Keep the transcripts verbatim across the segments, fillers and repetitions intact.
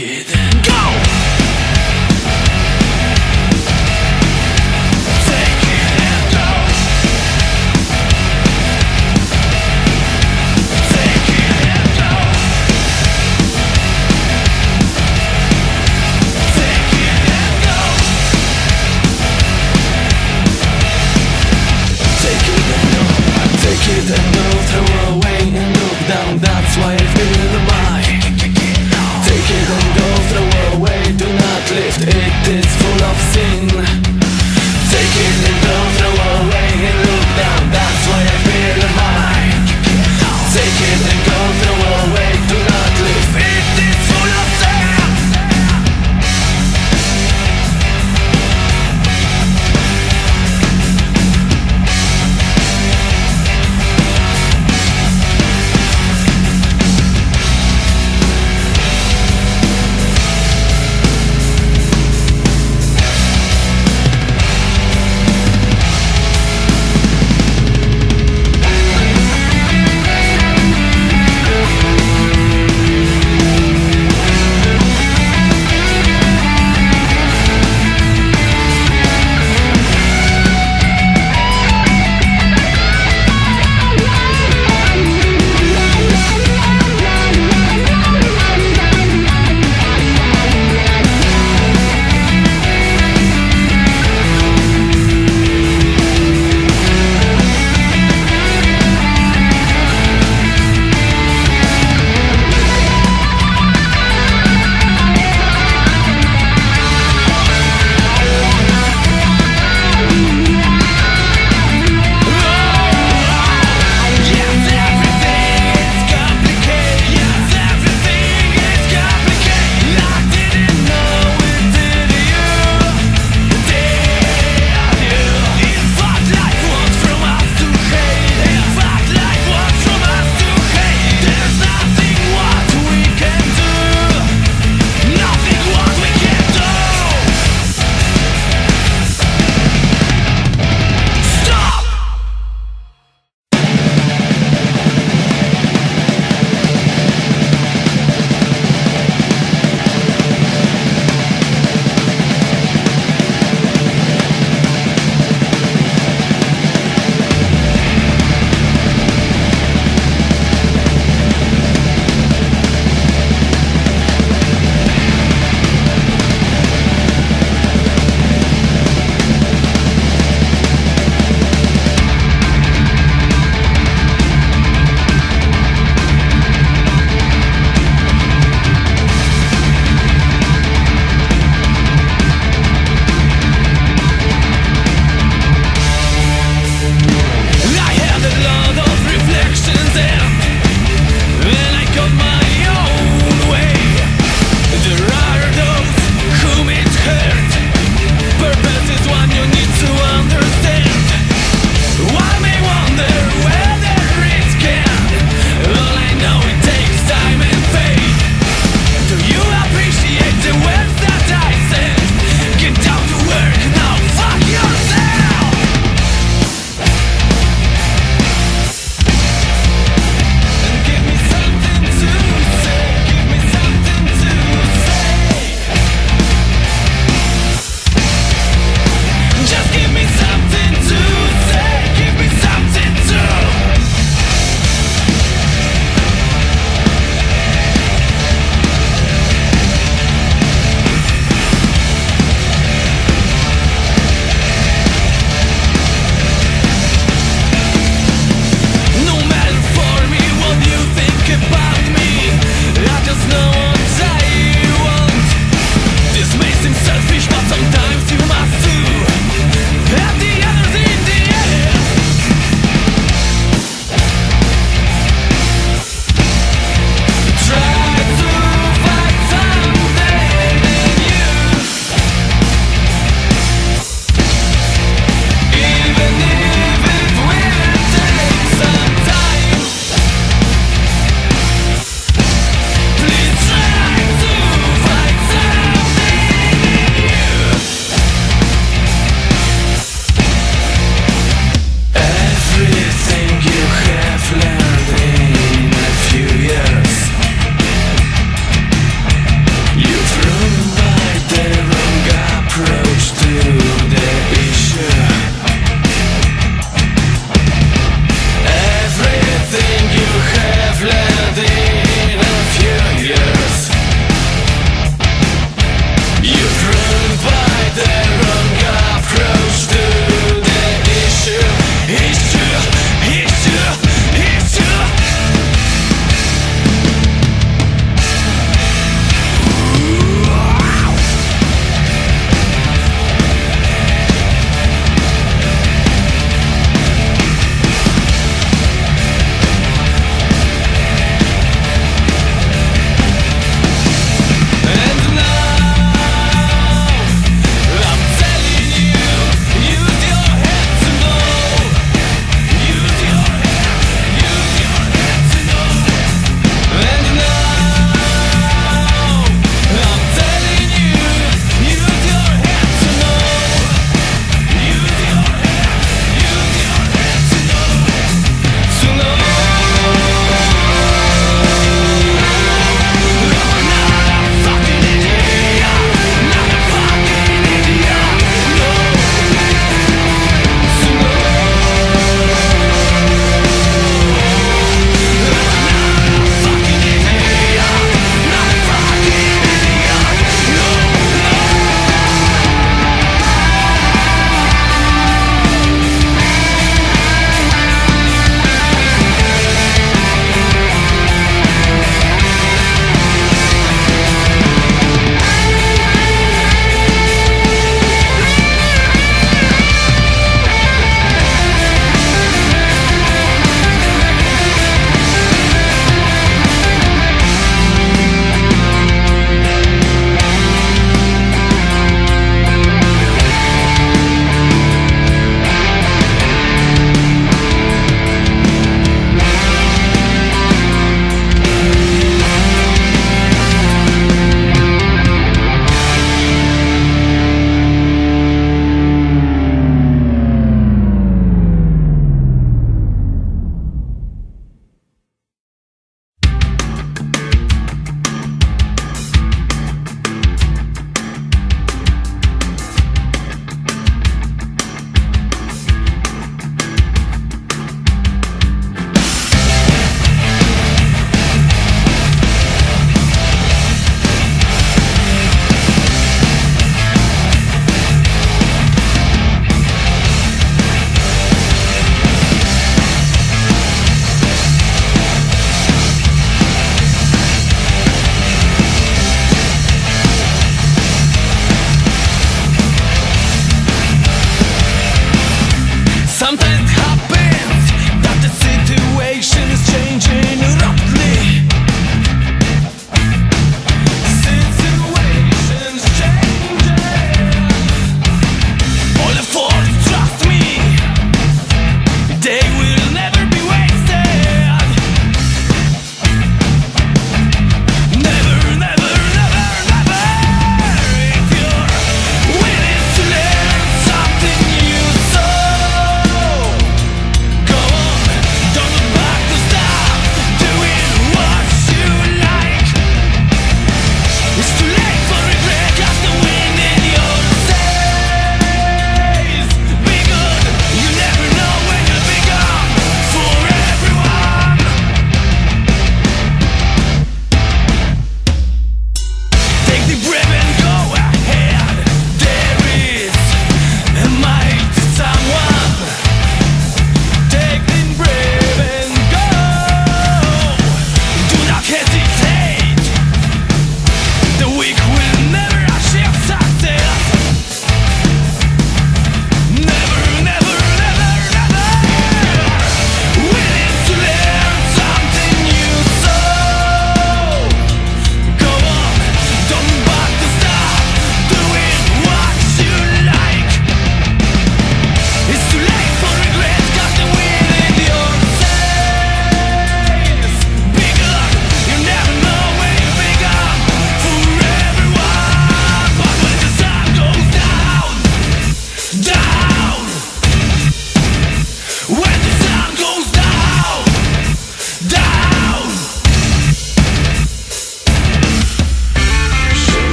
Okay, then go! Throw away and look down, that's why I feel the mind. Take it and go through.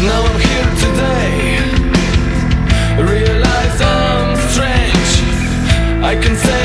Now I'm here today, realize I'm strange. I can say